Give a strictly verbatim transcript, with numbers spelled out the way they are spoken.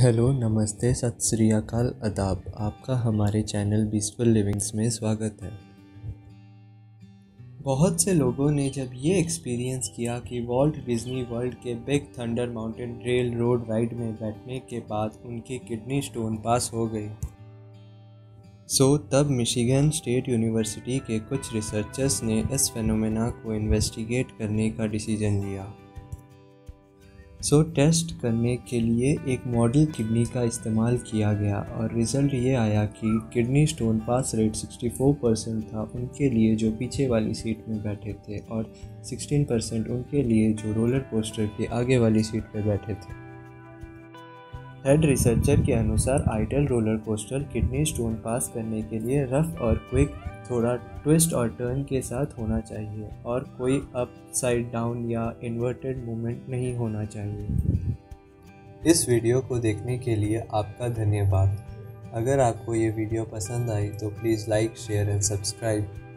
Hello, नमस्ते, सत श्री अकाल, आदाब। आपका हमारे चैनल ब्लिसफुल लिविंग्स में स्वागत है। बहुत से लोगों ने जब ये एक्सपीरियंस किया कि वॉल्ट डिज्नी वर्ल्ड के Big Thunder Mountain Railroad ride में बैठने के बाद उनकी किडनी स्टोन पास हो गई, सो तब मिशिगन स्टेट यूनिवर्सिटी के कुछ रिसर्चर्स ने इस फेनोमेना को इन्वेस्टिगेट करने का डिसीजन लिया। सो so, टेस्ट करने के लिए एक मॉडल किडनी का इस्तेमाल किया गया और रिज़ल्ट ये आया कि किडनी स्टोन पास रेट चौंसठ परसेंट था उनके लिए जो पीछे वाली सीट में बैठे थे और सोलह परसेंट उनके लिए जो रोलर कोस्टर के आगे वाली सीट पर बैठे थे। हेड रिसर्चर के अनुसार ideal roller coaster kidney stone pass करने के लिए रफ़ और क्विक, थोड़ा ट्विस्ट और टर्न के साथ होना चाहिए और कोई अप साइड डाउन या इन्वर्टेड मूवमेंट नहीं होना चाहिए। इस वीडियो को देखने के लिए आपका धन्यवाद। अगर आपको ये वीडियो पसंद आई तो please like, share and subscribe.